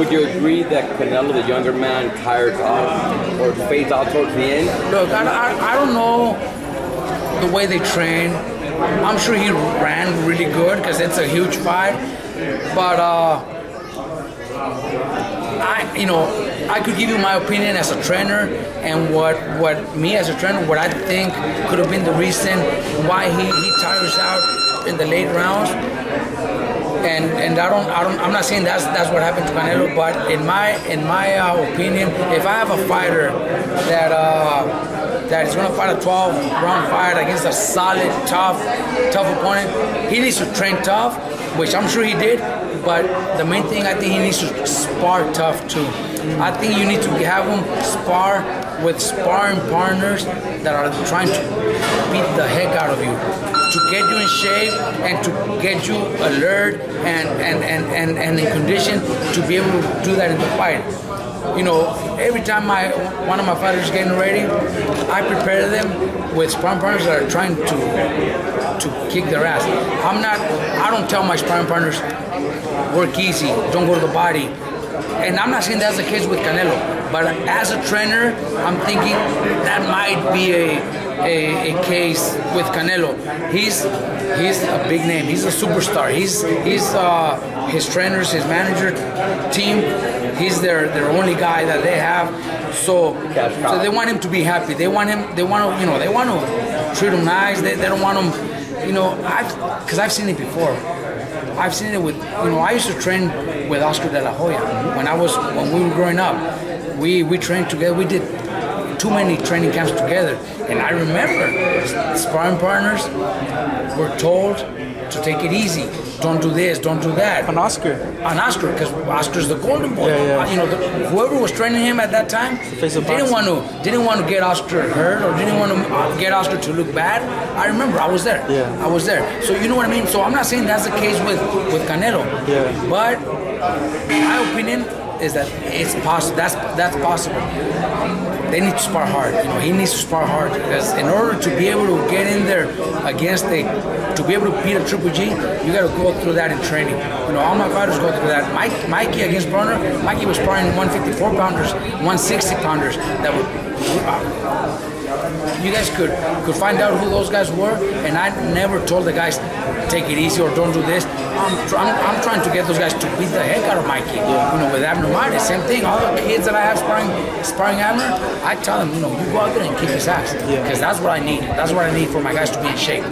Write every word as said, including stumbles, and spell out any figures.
Would you agree that Canelo, the younger man, tires off or fades out towards the end? Look, I, I, I don't know the way they train. I'm sure he ran really good because it's a huge fight. But, uh, I, you know, I could give you my opinion as a trainer and what, what me as a trainer, what I think could have been the reason why he, he tires out in the late rounds. And and I don't I don't I'm not saying that's that's what happened to Canelo, but in my in my uh, opinion, if I have a fighter that uh, that is going to fight a twelve round fight against a solid tough tough opponent, he needs to train tough, which I'm sure he did. But the main thing, I think he needs to spar tough too. I think you need to have him spar with sparring partners that are trying to beat the heck out of you, to get you in shape and to get you alert and, and, and, and, and in condition to be able to do that in the fight. You know, every time my one of my fighters is getting ready, I prepare them with sparring partners that are trying to to kick their ass. I'm not, I don't tell my sparring partners, work easy, don't go to the body. And I'm not saying that's the case with Canelo, but as a trainer, I'm thinking that might be a a, a case with Canelo. He's he's a big name. He's a superstar. He's he's uh, his trainers, his manager team. He's their their only guy that they have. So so they want him to be happy. They want him. They want to you know. They want to treat him nice. They they don't want him. You know, I've because I've seen it before. I've seen it with, you know, I used to train with Oscar De La Hoya when I was, when we were growing up. We, we trained together, we did too many training camps together. And I remember sparring partners were told to take it easy. Don't do this, don't do that. On Oscar. On Oscar, because Oscar's the golden boy. Yeah, yeah. You know, the, whoever was training him at that time didn't want to didn't want to get Oscar hurt or didn't want to get Oscar to look bad. I remember, I was there. Yeah. I was there. So you know what I mean. So I'm not saying that's the case with with Canelo. Yeah. But my opinion is that it's possible. That's that's possible. They need to spar hard. You know, he needs to spar hard because in order to be able to get in there against a, to be able to beat a Triple G, you got to go through that in training. You know, all my fighters go through that. Mike, Mikey against Broner, Mikey was sparring one fifty-four pounders, one sixty pounders. That were, you guys could could find out who those guys were, and I never told the guys take it easy or don't do this. I'm, tr I'm, I'm trying to get those guys to beat the heck out of Mikey. You know, with abnormality, same thing. All the kids that I have sparring, sparring Abner, I tell them, you know, you go out there and kick his ass. Because that's what I need. That's what I need for my guys to be in shape.